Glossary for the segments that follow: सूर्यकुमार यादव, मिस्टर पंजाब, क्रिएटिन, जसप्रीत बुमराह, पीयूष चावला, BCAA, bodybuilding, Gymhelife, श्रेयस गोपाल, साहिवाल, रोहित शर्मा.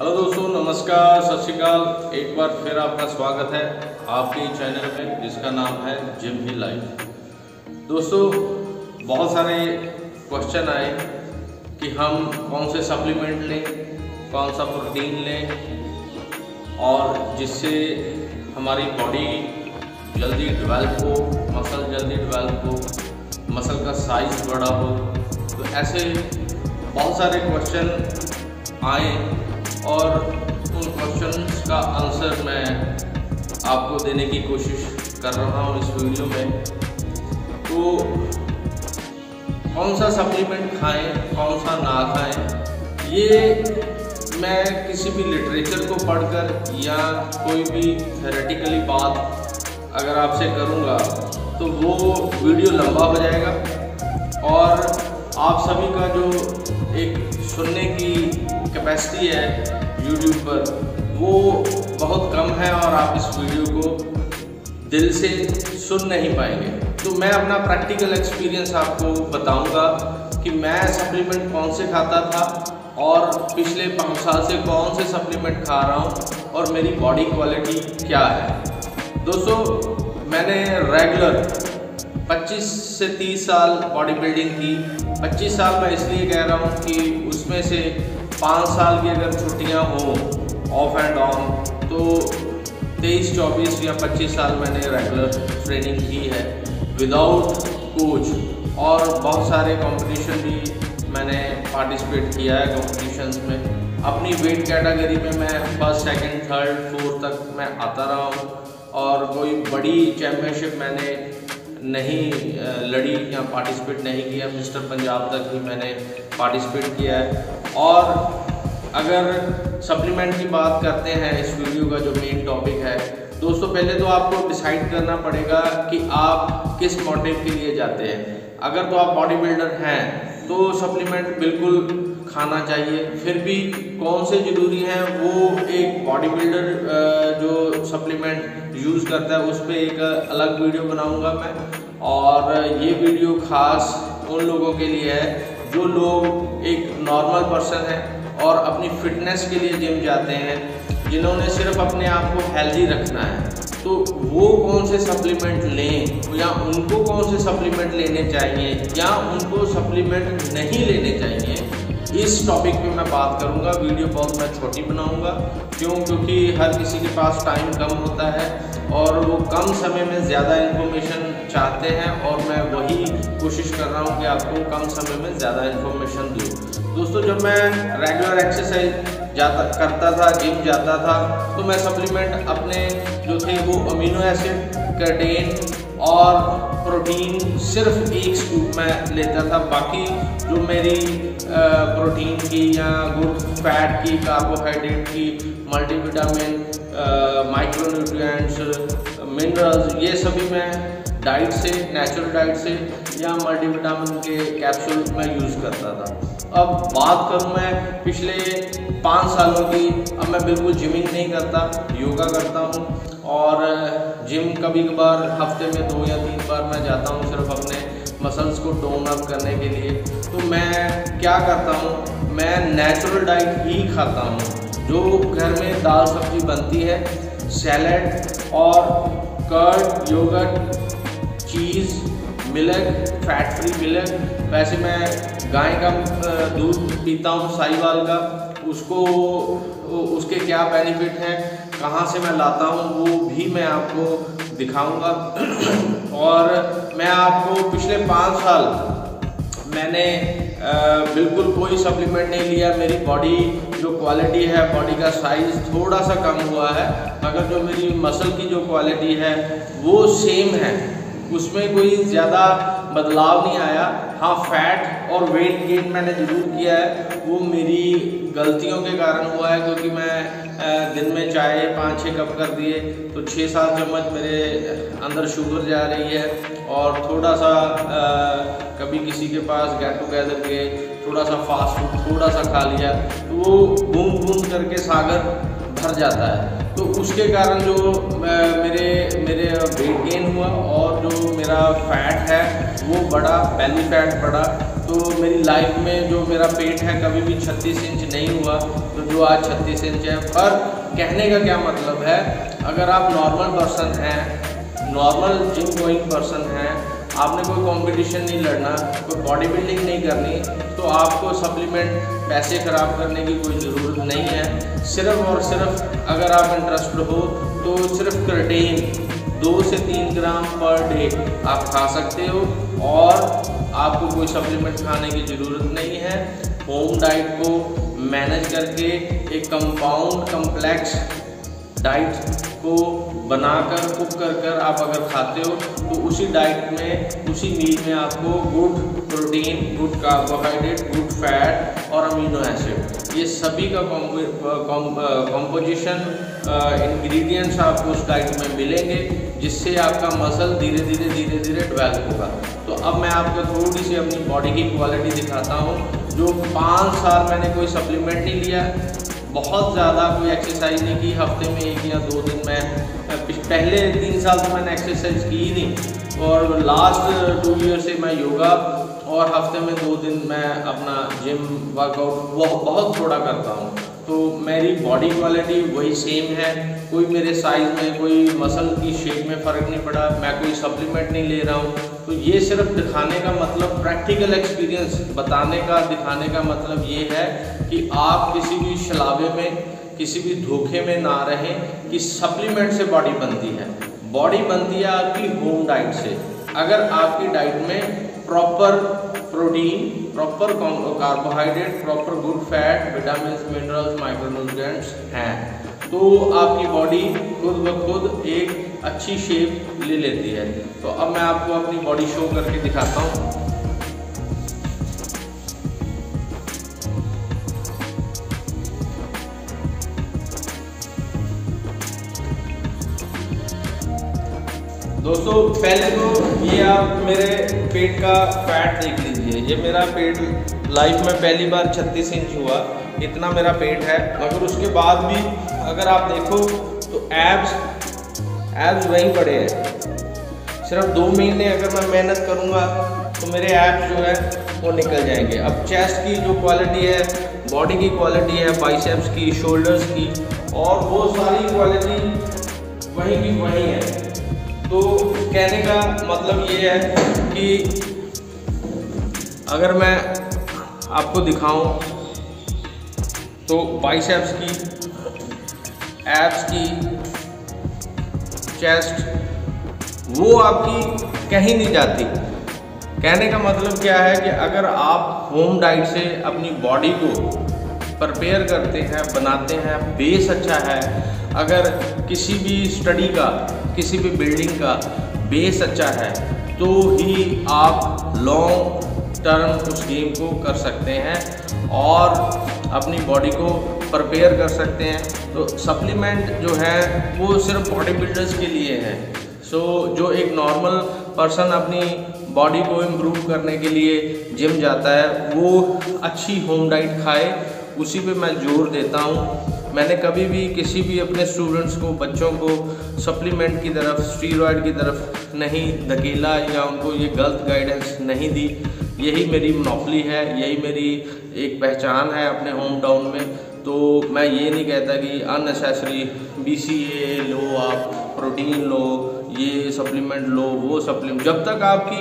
Hello दोस्तों, नमस्कार, सत श्री अकाल। एक बार फिर आपका स्वागत है आपके चैनल में जिसका नाम है जिम ही लाइफ। दोस्तों, बहुत सारे क्वेश्चन आए कि हम कौन से सप्लीमेंट लें, कौन सा प्रोटीन लें और जिससे हमारी बॉडी जल्दी डेवलप हो, मसल जल्दी डेवलप हो, मसल का साइज बड़ा हो। तो ऐसे बहुत सारे क्वेश्चन आए और उन क्वेश्चंस का आंसर मैं आपको देने की कोशिश कर रहा हूँ इस वीडियो में। तो कौन सा सप्लीमेंट खाएं, कौन सा ना खाएं, ये मैं किसी भी लिटरेचर को पढ़कर या कोई भी थेरेटिकली बात अगर आपसे करूँगा तो वो वीडियो लंबा हो जाएगा और आप सभी का जो एक सुनने की कैपेसिटी है YouTube पर वो बहुत कम है और आप इस वीडियो को दिल से सुन नहीं पाएंगे। तो मैं अपना प्रैक्टिकल एक्सपीरियंस आपको बताऊंगा कि मैं सप्लीमेंट कौन से खाता था और पिछले 5 साल से कौन से सप्लीमेंट खा रहा हूं और मेरी बॉडी क्वालिटी क्या है। दोस्तों, मैंने रेगुलर 25 से 30 साल बॉडी बिल्डिंग की। 25 साल मैं इसलिए कह रहा हूँ कि उसमें से 5 साल की अगर छुट्टियाँ हों ऑफ एंड ऑन तो 23, 24 या 25 साल मैंने रेगुलर ट्रेनिंग की है विदाउट कोच और बहुत सारे कंपटीशन भी मैंने पार्टिसिपेट किया है। कंपटीशन्स में अपनी वेट कैटेगरी में मैं 1st, 2nd, 3rd, 4th तक मैं आता रहा हूँ और कोई बड़ी चैम्पियनशिप मैंने नहीं लड़ी या पार्टिसिपेट नहीं किया। मिस्टर पंजाब तक ही मैंने पार्टिसिपेट किया है। और अगर सप्लीमेंट की बात करते हैं, इस वीडियो का जो मेन टॉपिक है दोस्तों, पहले तो आपको डिसाइड करना पड़ेगा कि आप किस मोटिव के लिए जाते हैं। अगर तो आप बॉडी बिल्डर हैं तो सप्लीमेंट बिल्कुल खाना चाहिए, फिर भी कौन से ज़रूरी हैं वो एक बॉडी बिल्डर जो सप्लीमेंट यूज़ करता है उस पर एक अलग वीडियो बनाऊंगा मैं। और ये वीडियो ख़ास उन लोगों के लिए है जो लोग एक नॉर्मल पर्सन हैं और अपनी फिटनेस के लिए जिम जाते हैं, जिन्होंने सिर्फ अपने आप को हेल्दी रखना है। तो वो कौन से सप्लीमेंट लें या उनको कौन से सप्लीमेंट लेने चाहिए या उनको सप्लीमेंट नहीं लेने चाहिए, इस टॉपिक पे मैं बात करूंगा। वीडियो बहुत मैं छोटी बनाऊंगा, क्योंकि हर किसी के पास टाइम कम होता है और वो कम समय में ज़्यादा इन्फॉर्मेशन चाहते हैं और मैं वही कोशिश कर रहा हूं कि आपको कम समय में ज़्यादा इन्फॉर्मेशन दूँ। दोस्तों, जब मैं रेगुलर एक्सरसाइज जिम जाता था तो मैं सप्लीमेंट अपने जो थे वो अमीनो एसिड, कर्टेन और प्रोटीन सिर्फ एक स्कूप में लेता था। बाकी जो मेरी प्रोटीन की या गुड फैट की, कार्बोहाइड्रेट की, मल्टीविटामिन, माइक्रोन्यूट्रिएंट्स, मिनरल्स, ये सभी मैं डाइट से, नेचुरल डाइट से या मल्टीविटामिन के कैप्सूल मैं यूज़ करता था। अब बात करूँ मैं पिछले 5 सालों की। अब मैं बिल्कुल जिमिंग नहीं करता, योगा करता हूँ और जिम कभी कभार हफ्ते में 2 या 3 बार मैं जाता हूँ सिर्फ अपने मसल्स को टोन अप करने के लिए। तो मैं क्या करता हूँ, मैं नेचुरल डाइट ही खाता हूँ जो घर में दाल सब्जी बनती है, सैलड और curd, yogurt, cheese, milk, fat free milk. वैसे मैं गाय का दूध पीता हूँ, साहिवाल का, उसको उसके क्या बेनिफिट हैं, कहाँ से मैं लाता हूँ वो भी मैं आपको दिखाऊंगा। और मैं आपको पिछले 5 साल मैंने बिल्कुल कोई सप्लीमेंट नहीं लिया। मेरी बॉडी जो क्वालिटी है, बॉडी का साइज़ थोड़ा सा कम हुआ है मगर जो मेरी मसल की जो क्वालिटी है वो सेम है, उसमें कोई ज़्यादा बदलाव नहीं आया। हाँ, फैट और वेट गेन मैंने ज़रूर किया है, वो मेरी गलतियों के कारण हुआ है क्योंकि मैं दिन में चाय 5-6 कप कर दिए तो 6-7 चम्मच मेरे अंदर शुगर जा रही है। और थोड़ा सा कभी किसी के पास गेट टुगेदर गए, थोड़ा सा फास्ट फूड थोड़ा सा खा लिया तो वो बूंद बूंद करके सागर भर जाता है। तो उसके कारण जो मेरे वेट गेन हुआ और जो मेरा फैट है वो बड़ा, बेली फैट बड़ा। तो मेरी लाइफ में जो मेरा पेट है कभी भी 36 इंच नहीं हुआ, तो जो आज 36 इंच है। पर कहने का क्या मतलब है, अगर आप नॉर्मल पर्सन हैं, नॉर्मल जिम गोइंग पर्सन हैं, आपने कोई कंपटीशन नहीं लड़ना, कोई बॉडी बिल्डिंग नहीं करनी, तो आपको सप्लीमेंट पैसे ख़राब करने की कोई ज़रूरत नहीं है। सिर्फ़ और सिर्फ अगर आप इंटरेस्टेड हो तो सिर्फ क्रिएटिन 2 से 3 ग्राम पर डे आप खा सकते हो और आपको कोई सप्लीमेंट खाने की ज़रूरत नहीं है। होम डाइट को मैनेज करके एक कंपाउंड कम्प्लेक्स डाइट को बनाकर कुक कर आप अगर खाते हो तो उसी डाइट में, उसी मील में आपको good protein, good carbohydrate, good fat और अमीनो एसिड, ये सभी का कॉम्पोजिशन इंग्रेडिएंट्स आपको उस डाइट में मिलेंगे, जिससे आपका मसल धीरे धीरे डेवलप होगा। तो अब मैं आपको थोड़ी सी अपनी बॉडी की क्वालिटी दिखाता हूँ। जो 5 साल मैंने कोई सप्लीमेंट नहीं लिया, बहुत ज़्यादा कोई एक्सरसाइज नहीं की, हफ्ते में 1 या 2 दिन में, पहले 3 साल तो मैंने एक्सरसाइज की ही नहीं, और लास्ट 2 ईयर से मैं योगा और हफ्ते में 2 दिन मैं अपना जिम वर्कआउट बहुत थोड़ा करता हूँ। तो मेरी बॉडी क्वालिटी वही सेम है, कोई मेरे साइज़ में, कोई मसल की शेप में फ़र्क नहीं पड़ा, मैं कोई सप्लीमेंट नहीं ले रहा हूँ। तो ये सिर्फ दिखाने का मतलब, प्रैक्टिकल एक्सपीरियंस बताने का, दिखाने का मतलब ये है कि आप किसी भी शलाबे में, किसी भी धोखे में ना रहें कि सप्लीमेंट से बॉडी बनती है। बॉडी बनती है आपकी होम डाइट से। अगर आपकी डाइट में proper protein, proper carbohydrate, proper good fat, vitamin, minerals, micronutrients हैं, तो आपकी बॉडी खुद ब खुद एक अच्छी शेप ले लेती है। तो अब मैं आपको अपनी बॉडी शो करके दिखाता हूँ। दोस्तों, पहले तो ये आप मेरे पेट का फैट देख लीजिए। ये मेरा पेट लाइफ में पहली बार 36 इंच हुआ, इतना मेरा पेट है। मगर उसके बाद भी अगर आप देखो तो एब्स वहीं पड़े हैं। सिर्फ 2 महीने अगर मैं मेहनत करूँगा तो मेरे एब्स जो है वो निकल जाएंगे। अब चेस्ट की जो क्वालिटी है, बॉडी की क्वालिटी है, बाइसेप्स की, शोल्डर्स की, और वो सारी क्वालिटी वहीं की वहीं है। तो कहने का मतलब ये है कि अगर मैं आपको दिखाऊं तो बाइसेप्स की, एब्स की, चेस्ट, वो आपकी कहीं नहीं जाती। कहने का मतलब क्या है कि अगर आप होम डाइट से अपनी बॉडी को प्रिपेयर करते हैं, बनाते हैं, बेस अच्छा है, अगर किसी भी स्टडी का, किसी भी बिल्डिंग का बेस अच्छा है, तो ही आप लॉन्ग टर्म उस गेम को कर सकते हैं और अपनी बॉडी को प्रिपेयर कर सकते हैं। तो सप्लीमेंट जो है वो सिर्फ बॉडी बिल्डर्स के लिए है। सो जो एक नॉर्मल पर्सन अपनी बॉडी को इम्प्रूव करने के लिए जिम जाता है, वो अच्छी होम डाइट खाए, उसी पे मैं जोर देता हूँ। मैंने कभी भी किसी भी अपने स्टूडेंट्स को, बच्चों को सप्लीमेंट की तरफ, स्टीरॉयड की तरफ नहीं धकेला या उनको ये गलत गाइडेंस नहीं दी। यही मेरी मोनोपोली है, यही मेरी एक पहचान है अपने होम टाउन में। तो मैं ये नहीं कहता कि अननेसेसरी BCAA लो, आप प्रोटीन लो, ये सप्लीमेंट लो, वो सप्लीमेंट। जब तक आपकी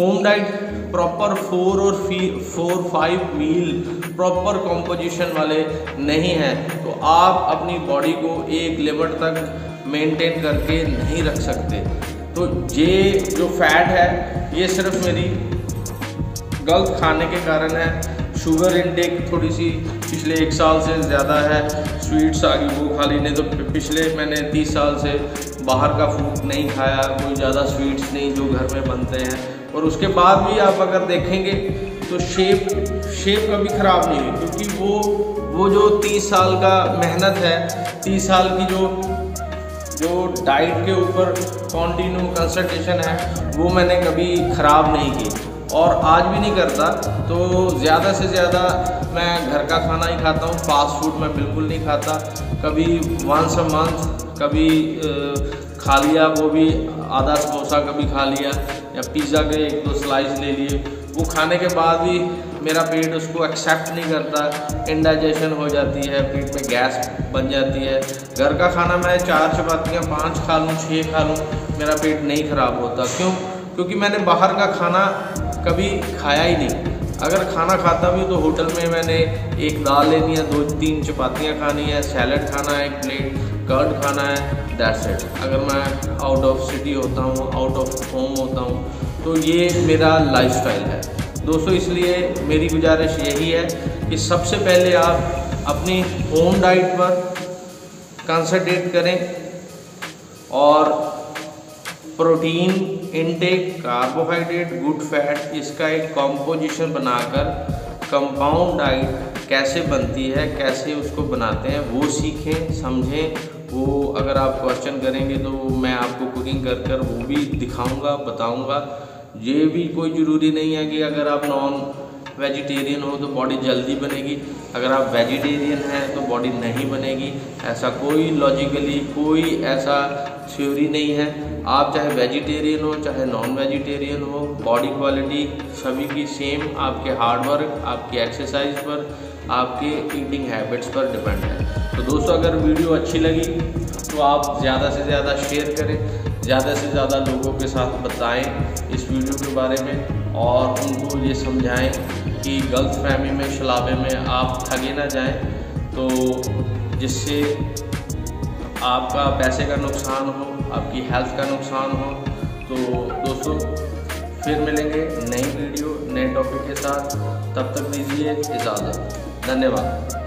होम डाइट प्रॉपर 4 और 5 मील प्रॉपर कॉम्पोजिशन वाले नहीं हैं, तो आप अपनी बॉडी को एक लिमिट तक मेंटेन करके नहीं रख सकते। तो ये जो फैट है ये सिर्फ मेरी गलत खाने के कारण है। शुगर इनटेक थोड़ी सी पिछले 1 साल से ज़्यादा है, स्वीट्स आगे वो खा ली, नहीं तो पिछले मैंने 30 साल से बाहर का फूड नहीं खाया, कोई ज़्यादा स्वीट्स नहीं जो घर में बनते हैं। और उसके बाद भी आप अगर देखेंगे तो शेप कभी ख़राब नहीं हुई, क्योंकि वो जो 30 साल का मेहनत है, 30 साल की जो डाइट के ऊपर कॉन्टीन्यू कंसंट्रेशन है, वो मैंने कभी ख़राब नहीं की और आज भी नहीं करता। तो ज़्यादा से ज़्यादा मैं घर का खाना ही खाता हूँ, फास्ट फूड मैं बिल्कुल नहीं खाता। कभी वंस अ मंथ कभी खा लिया, वो भी आधा समोसा कभी खा लिया, या पिज़्ज़ा के 1-2 स्लाइस ले लिए। वो खाने के बाद भी मेरा पेट उसको एक्सेप्ट नहीं करता, इंडाइजेशन हो जाती है, पेट में गैस बन जाती है। घर का खाना मैं 4 चपातियाँ 5 खा लूँ, 6 खा लूँ, मेरा पेट नहीं ख़राब होता। क्यों? क्योंकि मैंने बाहर का खाना कभी खाया ही नहीं। अगर खाना खाता भी तो होटल में मैंने एक दाल लेनी है, 2-3 चपातियाँ खानी है, सैलड खाना है, 1 प्लेट कर्ड खाना है, दैट्स इट। अगर मैं आउट ऑफ सिटी होता हूँ, आउट ऑफ होम होता हूँ, तो ये मेरा लाइफस्टाइल है दोस्तों। इसलिए मेरी गुजारिश यही है कि सबसे पहले आप अपनी होम डाइट पर कंसंट्रेट करें और protein intake, carbohydrate, good fat, इसका एक कॉम्पोजिशन बनाकर कंपाउंड डाइट कैसे बनती है, कैसे उसको बनाते हैं, वो सीखें, समझें। वो अगर आप क्वेश्चन करेंगे तो मैं आपको कुकिंग कर कर वो भी दिखाऊंगा, बताऊंगा। ये भी कोई ज़रूरी नहीं है कि अगर आप नॉन वेजिटेरियन हो तो बॉडी जल्दी बनेगी, अगर आप वेजिटेरियन हैं तो बॉडी नहीं बनेगी। ऐसा कोई लॉजिकली कोई ऐसा थ्योरी नहीं है। आप चाहे वेजिटेरियन हो चाहे नॉन वेजिटेरियन हो, बॉडी क्वालिटी सभी की सेम आपके हार्डवर्क, आपकी एक्सरसाइज पर, आपके ईटिंग हैबिट्स पर डिपेंड है। तो दोस्तों अगर वीडियो अच्छी लगी तो आप ज़्यादा से ज़्यादा शेयर करें, ज़्यादा से ज़्यादा लोगों के साथ बताएं इस वीडियो के बारे में और उनको ये समझाएं कि गलतफहमी में, शलाबे में आप ठगे ना जाएं, तो जिससे आपका पैसे का नुकसान हो, आपकी हेल्थ का नुकसान हो। तो दोस्तों फिर मिलेंगे नई वीडियो नए टॉपिक के साथ, तब तक दीजिए इजाज़त। धन्यवाद।